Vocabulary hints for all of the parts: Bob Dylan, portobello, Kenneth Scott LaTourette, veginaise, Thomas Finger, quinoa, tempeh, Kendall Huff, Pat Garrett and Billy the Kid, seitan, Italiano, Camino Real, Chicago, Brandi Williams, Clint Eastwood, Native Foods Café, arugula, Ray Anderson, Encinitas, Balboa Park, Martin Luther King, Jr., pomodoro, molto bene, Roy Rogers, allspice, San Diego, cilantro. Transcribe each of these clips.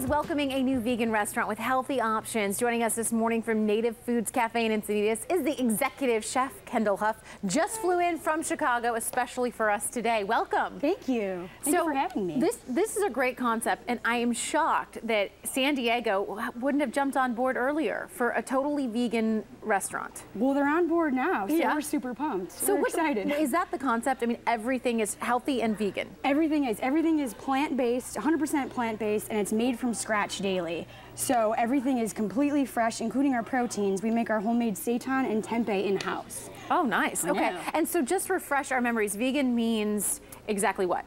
is welcoming a new vegan restaurant with healthy options. Joining us this morning from Native Foods Café in Encinitas is the executive chef, Kendall Huff. Just flew in from Chicago, especially for us today. Welcome. Thank you. Thank you for having me. This is a great concept, and I am shocked that San Diego wouldn't have jumped on board earlier for a totally vegan restaurant. Well, they're on board now, so yeah. We're super pumped. So we're excited. Is that the concept? I mean, everything is healthy and vegan. Everything is. Everything is plant-based, 100% plant-based, and it's made from scratch daily. So everything is completely fresh, including our proteins. We make our homemade seitan and tempeh in-house. Oh, nice. Okay. And so just refresh our memories. Vegan means exactly what?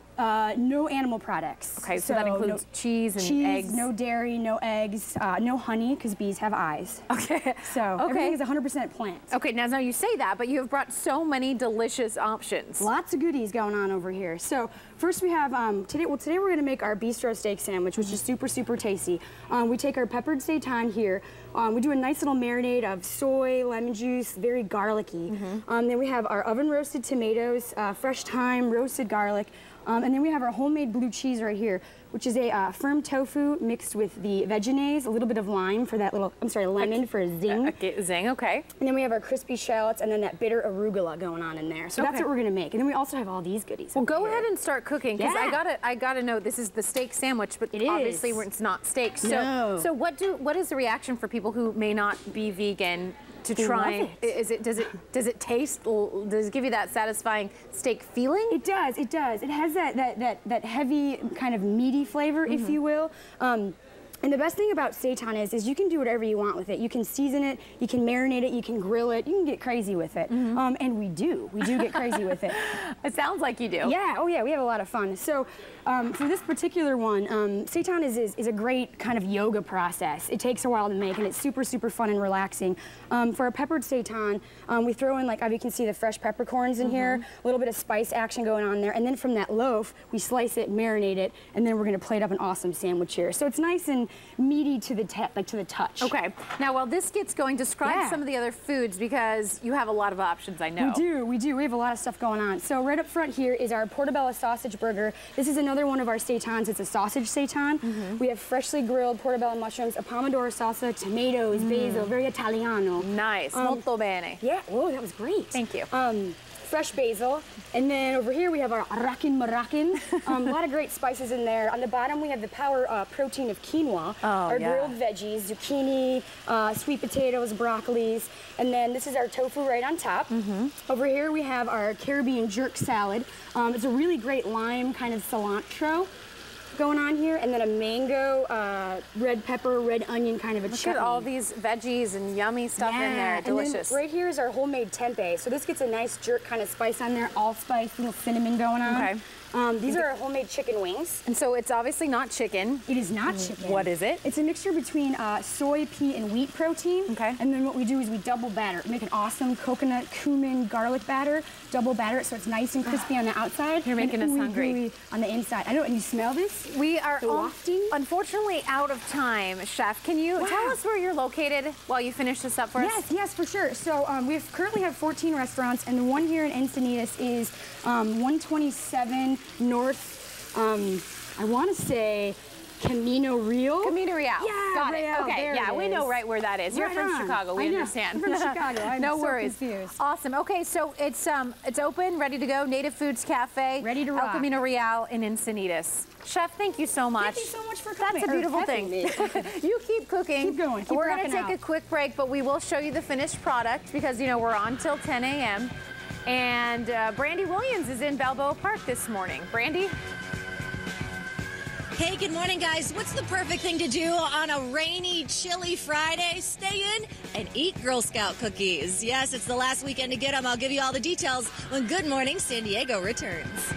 No animal products. Okay, so that includes cheese, eggs. No dairy, no eggs, no honey, because bees have eyes. Okay. So everything is 100% plant. Okay, now you say that, but you have brought so many delicious options. Lots of goodies going on over here. So first we have, today we're going to make our bistro steak sandwich, which is super, super tasty. We take our peppered seitan here. We do a nice little marinade of soy, lemon juice, very garlicky. Mm-hmm. Then we have our oven roasted tomatoes, fresh thyme, roasted garlic. And then we have our homemade blue cheese right here, which is a firm tofu mixed with the veginaise, a little bit of lime for that little, I'm sorry, lemon for a zing. Zing, okay. And then we have our crispy shallots and then that bitter arugula going on in there. So that's what we're going to make. And then we also have all these goodies. Well, go ahead and start cooking, because I gotta know, this is the steak sandwich, but obviously it's not steak. So, so what is the reaction for people who may not be vegan to try? Does it taste? Does it give you that satisfying steak feeling? It does. It does. It has that heavy kind of meaty flavor, if you will. And the best thing about seitan is you can do whatever you want with it. You can season it, you can marinate it, you can grill it, you can get crazy with it. And we do get crazy with it. It sounds like you do. Yeah, oh yeah, we have a lot of fun. So for this particular one, seitan is a great kind of yoga process. It takes a while to make, and it's super, super fun and relaxing. For our peppered seitan, we throw in, like you can see the fresh peppercorns in here, a little bit of spice action going on there, and then from that loaf, we slice it, marinate it, and then we're gonna plate up an awesome sandwich here. So it's nice and meaty to the touch. Okay. Now, while this gets going, describe some of the other foods, because you have a lot of options, I know. We do. We have a lot of stuff going on. So right up front here is our portobello sausage burger. This is another one of our seitans. It's a sausage seitan. We have freshly grilled portobello mushrooms, a pomodoro salsa, tomatoes, basil, very Italiano. Nice. Molto bene. Yeah. Whoa, that was great. Thank you. Fresh basil, and then over here we have our marakin. A lot of great spices in there. On the bottom we have the power protein of quinoa, our grilled veggies, zucchini, sweet potatoes, broccolis, and then this is our tofu right on top. Over here we have our Caribbean jerk salad. It's a really great lime kind of cilantro going on here, and then a mango, red pepper, red onion kind of a chutney. Look at all these veggies and yummy stuff in there, delicious. And right here is our homemade tempeh. So this gets a nice jerk kind of spice on there, allspice, little cinnamon going on. Okay. These are our homemade chicken wings. And so it's obviously not chicken. It is not chicken. What is it? It's a mixture between soy, pea, and wheat protein. Okay. And then what we do is we double batter. We make an awesome coconut, cumin, garlic batter, double batter it so it's nice and crispy on the outside. You're making us hungry. Ooey on the inside. I know, and you smell this? We are unfortunately out of time, Chef. Can you tell us where you're located while you finish this up for us? Yes, for sure. So we currently have 14 restaurants, and the one here in Encinitas is 127 North, I want to say Camino Real? Camino Real. Yeah, got it. Okay, yeah, we know right where that is. You're from Chicago, we understand. I'm from Chicago, I'm no worries. Confused. Awesome. Okay, so it's open, ready to go, Native Foods Cafe. Ready to rock. El Camino Real in Encinitas. Chef, thank you so much. Thank you so much for coming. That's a beautiful thing. You keep cooking. Keep going. We're going to take a quick break, but we will show you the finished product, because, you know, we're on till 10 a.m. And Brandi Williams is in Balboa Park this morning. Brandi? Hey, good morning, guys. What's the perfect thing to do on a rainy, chilly Friday? Stay in and eat Girl Scout cookies. Yes, it's the last weekend to get them. I'll give you all the details when Good Morning San Diego returns.